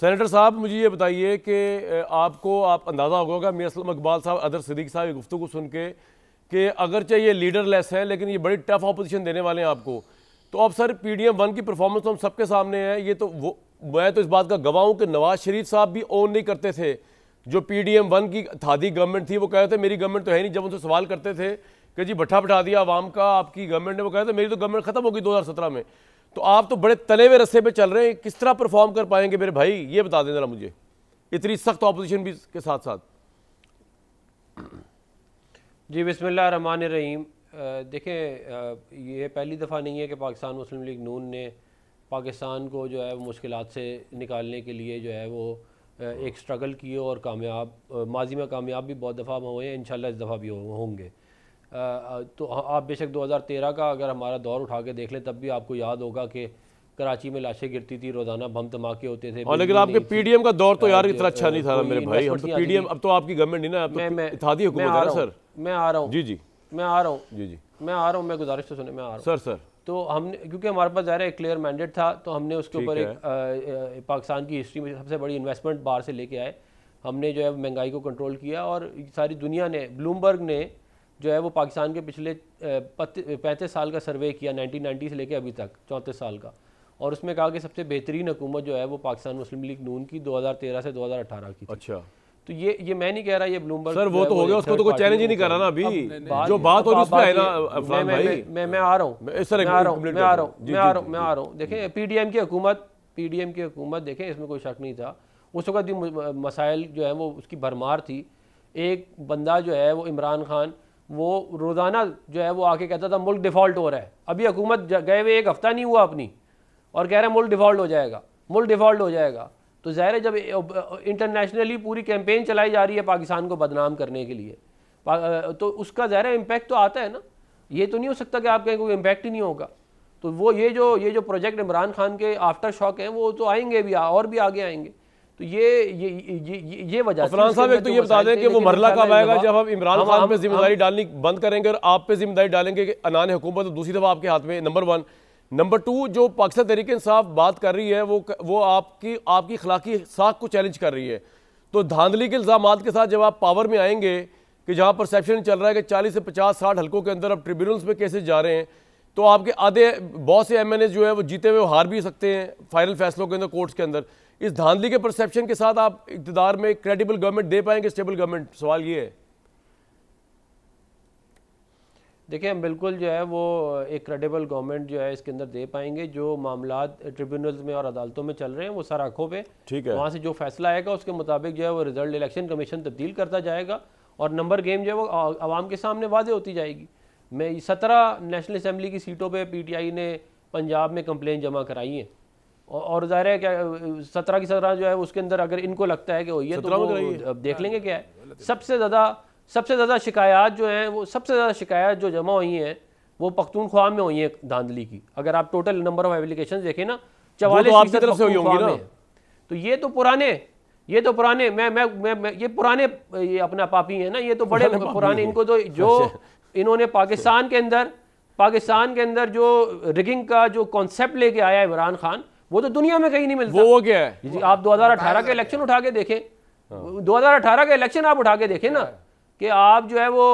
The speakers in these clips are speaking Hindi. सेनेटर साहब मुझे ये बताइए कि आपको आप अंदाज़ा होगा मियां इकबाल साहब अदर सिद्दीकी साहब की गुफ्तगू सुन के अगरचे ये लीडर लेस हैं लेकिन ये बड़ी टफ ऑपोजिशन देने वाले हैं आपको, तो अब सर PDM 1 की परफॉर्मेंस तो हम सबके सामने है, ये तो वो मैं तो इस बात का गवाह हूँ कि नवाज शरीफ साहब भी ओन नहीं करते थे जो PDM 1 की थादी गवर्नमेंट थी। वो कहते थे मेरी गवर्नमेंट तो है नहीं, जब उनसे सवाल करते थे कि जी भट्ठा बिठा दिया आवाम का आपकी गवर्नमेंट ने, वो कहते थे मेरी तो गवर्नमेंट ख़त्म हो गई 2017 में। तो आप तो बड़े तले हुए रस्से पे चल रहे हैं, किस तरह परफॉर्म कर पाएंगे मेरे भाई, ये बता दें जरा मुझे, इतनी सख्त ऑपोजिशन भी के साथ साथ। जी बिस्मिल्लाह रहमान रहीम। देखें ये पहली दफ़ा नहीं है कि पाकिस्तान मुस्लिम लीग नून ने पाकिस्तान को जो है वो मुश्किलात से निकालने के लिए जो है वो एक स्ट्रगल की हो और कामयाब, माजी में कामयाब भी बहुत दफ़ा हुए हैं, इंशाल्लाह इस दफ़ा भी होंगे। तो आप बेशक 2013 का अगर हमारा दौर उठा के देख लें तब भी आपको याद होगा कि कराची में लाशें गिरती थी, रोज़ाना बम धमाके होते थे, और लेकिन आपके PDM का दौर तो यार इतना अच्छा नहीं था मेरे भाई। हम तो PDM, अब तो आपकी गवर्नमेंट नहीं ना, अब तो इत्तेहादी हुकूमत है सर। मैं आ रहा हूँ, मैं गुजारिश तो सुने, मैं आ रहा हूँ सर। तो हमने, क्योंकि हमारे पास ज़ाहिर एक क्लियर मैंडेट था, तो हमने उसके ऊपर एक पाकिस्तान की हिस्ट्री में सबसे बड़ी इन्वेस्टमेंट बाहर से लेके आए, हमने जो है महंगाई को कंट्रोल किया, और सारी दुनिया ने, ब्लूमबर्ग ने जो है वो पाकिस्तान के पिछले 35 साल का सर्वे किया 1990 से लेकर अभी तक 34 साल का, और उसमें कहा कि सबसे बेहतरीन हुकूमत जो है वो पाकिस्तान मुस्लिम लीग नून की 2013 से 2018 की थी। अच्छा, तो ये मैं नहीं कह रहा, ये ब्लूमबर्ग सर वो तो हो गया, उसको तो कोई चैलेंज ही नहीं कर रहा ना अभी जो बात हो रही है। मैं आ रहा हूँ। देखें PDM की हुकूमत देखें, इसमें कोई शक नहीं था, उस वक्त भी मसाइल जो है वो उसकी भरमार थी। एक बंदा जो है वो इमरान खान, वो रोज़ाना जो है वो आके कहता था मुल्क डिफ़ॉल्ट हो रहा है, अभी हुकूमत गए हुए एक हफ़्ता नहीं हुआ अपनी और कह रहा है मुल्क डिफ़ॉल्ट हो जाएगा, मुल्क डिफ़ॉल्ट हो जाएगा। तो ज़ाहिर है जब इंटरनेशनली पूरी कैंपेन चलाई जा रही है पाकिस्तान को बदनाम करने के लिए, तो उसका ज़ाहिर है इम्पैक्ट तो आता है ना, ये तो नहीं हो सकता कि आप कहें कोई इम्पैक्ट ही नहीं होगा। तो वो ये जो प्रोजेक्ट इमरान खान के आफ्टर शॉक हैं वो तो आएंगे भी और भी आगे आएंगे। तो ये वजह अफरान साहब, एक तो ये बता दें कि वो मरला कब आएगा जब हम इमरान खान पे जिम्मेदारी डालनी बंद करेंगे और आप पे जिम्मेदारी डालेंगे कि अनाने हुकूमत तो दूसरी दफ़ा आपके हाथ में, नंबर 1। नंबर 2, जो पाकिस्तान तहरीक-ए-इंसाफ बात कर रही है वो आपकी अखलाकी साख को चैलेंज कर रही है। तो धांधली के इल्ज़ामात के साथ जब आप पावर में आएंगे कि जहाँ परसेप्शन चल रहा है कि 40 से 50-60 हल्कों के अंदर अब ट्रिब्यूनल्स में केसेज जा रहे हैं, तो आपके आधे बहुत से MNA जो है वो जीते हुए हार भी सकते हैं फाइनल फैसलों के अंदर, कोर्ट्स के अंदर। इस धांधली के परसेप्शन के साथ आप इक़्तिदार में क्रेडिबल गवर्नमेंट दे पाएंगे, स्टेबल गवर्नमेंट, सवाल ये है। देखिए हम बिल्कुल जो है वो एक क्रेडिबल गवर्नमेंट जो है इसके अंदर दे पाएंगे। जो मामला ट्रिब्यूनल्स में और अदालतों में चल रहे हैं वो सर आँखों पे, ठीक है, वहाँ से जो फैसला आएगा उसके मुताबिक जो है वो रिजल्ट इलेक्शन कमीशन तब्दील करता जाएगा और नंबर गेम जो है वो आवाम के सामने वाजे होती जाएगी। मैं 17 नेशनल असम्बली की सीटों पर PTI ने पंजाब में कंप्लेन जमा कराई है, और ज़ाहिर है क्या 17 की 17 जो है उसके अंदर अगर इनको लगता है कि हो ये तो देख लेंगे क्या है। सबसे ज़्यादा शिकायत जो है वो जमा हुई हैं वो पख्तूनख्वा में हुई है धांधली की। अगर आप टोटल नंबर ऑफ एप्लीकेशन देखें ना 44, तो ये तो पुराने ये पुराने अपना पापी है ना, ये तो बड़े पुराने, इनको तो जो इन्होंने पाकिस्तान के अंदर जो रिगिंग का जो कॉन्सेप्ट लेके आया इमरान खान वो तो दुनिया में कहीं नहीं मिलता। वो क्या है जी, आप 2018 के इलेक्शन उठा के देखें, 2018 का इलेक्शन आप उठा के देखें ना, कि आप जो है वो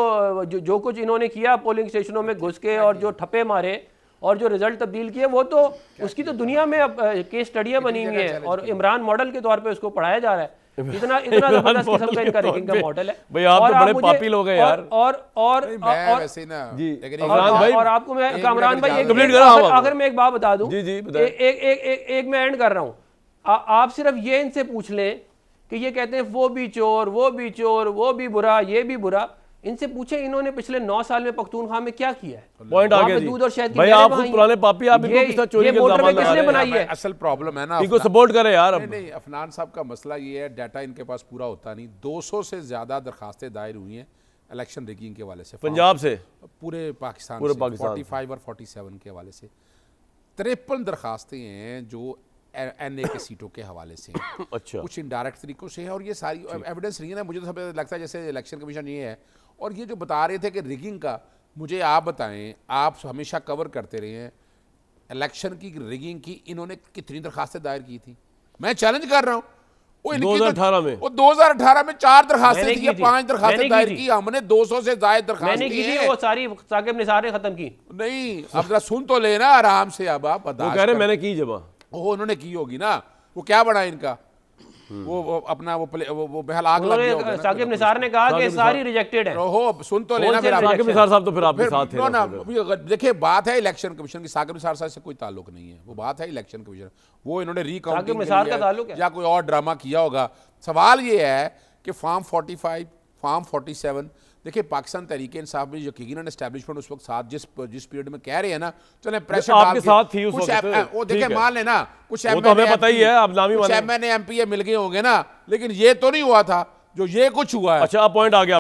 जो कुछ इन्होंने किया पोलिंग स्टेशनों में घुस के और जो ठप्पे मारे और जो रिजल्ट तब्दील किए वो तो उसकी तो दुनिया में अब केस स्टडियाँ बनी हुई हैं और इमरान मॉडल के तौर पर उसको पढ़ाया जा रहा है। इतना जबरदस्त किस्म का इनका रैंकिंग का मॉडल है भाई, आप तो बड़े पापी लोग हैं यार। और आपको मैं कामरान भाई अगर मैं एक बात बता दूं, एक मैं एंड कर रहा हूं, आप सिर्फ ये इनसे पूछ लें कि ये कहते हैं वो भी चोर वो भी बुरा ये भी बुरा, इनसे पूछे इन्होंने पिछले 9 साल में पख्तूनख्वा में क्या किया है। पॉइंट आ गया जी, दूध और शहद की भाई आप खुद पुराने पापी, आप इनको किसने चोरी के इल्जाम लगा रहे हैं, ये असल प्रॉब्लम है ना, इनको सपोर्ट करें यार। अब नहीं, अफनान साहब का मसला ये है डाटा इनके पास पूरा होता नहीं। 200 से ज्यादा दरखास्तें दायर हुई हैं इलेक्शन रिगिंग के हवाले से पंजाब से, पूरे पाकिस्तान 45 और 47 के हवाले से 53 दरखास्तें हैं जो NA के सीटों के हवाले से। अच्छा, कुछ इनडायरेक्ट तरीकों से है और ये सारी एविडेंस नहीं है ना। मुझे तो सब लगता है जैसे इलेक्शन कमीशन ये है, और ये जो बता रहे थे कि रिगिंग का, मुझे आप बताएं, आप हमेशा कवर करते रहे हैं इलेक्शन की रिगिंग की, इन्होंने कितनी दरखास्तें दायर की थी। मैं चैलेंज कर रहा हूँ 2018 में 4 दरखास्तें थी, 5 दरखास्तें दायर की, हमने 200 से ज्यादा दरखास्तें की है। वो सारी साकिब निसार ने खत्म की नहीं। अब जरा सुन तो लेना आराम से। अब आप बता कह रहे मैंने की जमा, वो उन्होंने की होगी ना, वो क्या बना इनका वो अपना वो बहल आग लग गया। साकिब निसार ने कहा कि सारी रिजेक्टेड है। ओहो सुन तो लेना। साकिब निसार साहब तो फिर आपके साथ हैं ना। देखिए बात है इलेक्शन कमीशन की, साकिब निसार साहब से कोई ताल्लुक नहीं है। वो बात है इलेक्शन कमीशन, वो इन्होंने रिकाउंटिंग या कोई और ड्रामा किया होगा। सवाल ये है कि फॉर्म 45, फॉर्म 47, देखिए पाकिस्तान तहरीक इंसाफ में यकीनन एस्टैब्लिशमेंट उस वक्त साथ जिस पीरियड में कह रहे हैं ना, चले प्रेशर आपके साथ थी उस वक्त। वो देखिए मान लेना कुछ एमएनए एमपीए मिल गए होंगे ना, लेकिन ये तो नहीं हुआ था जो ये कुछ हुआ है। अच्छा पॉइंट आ गया।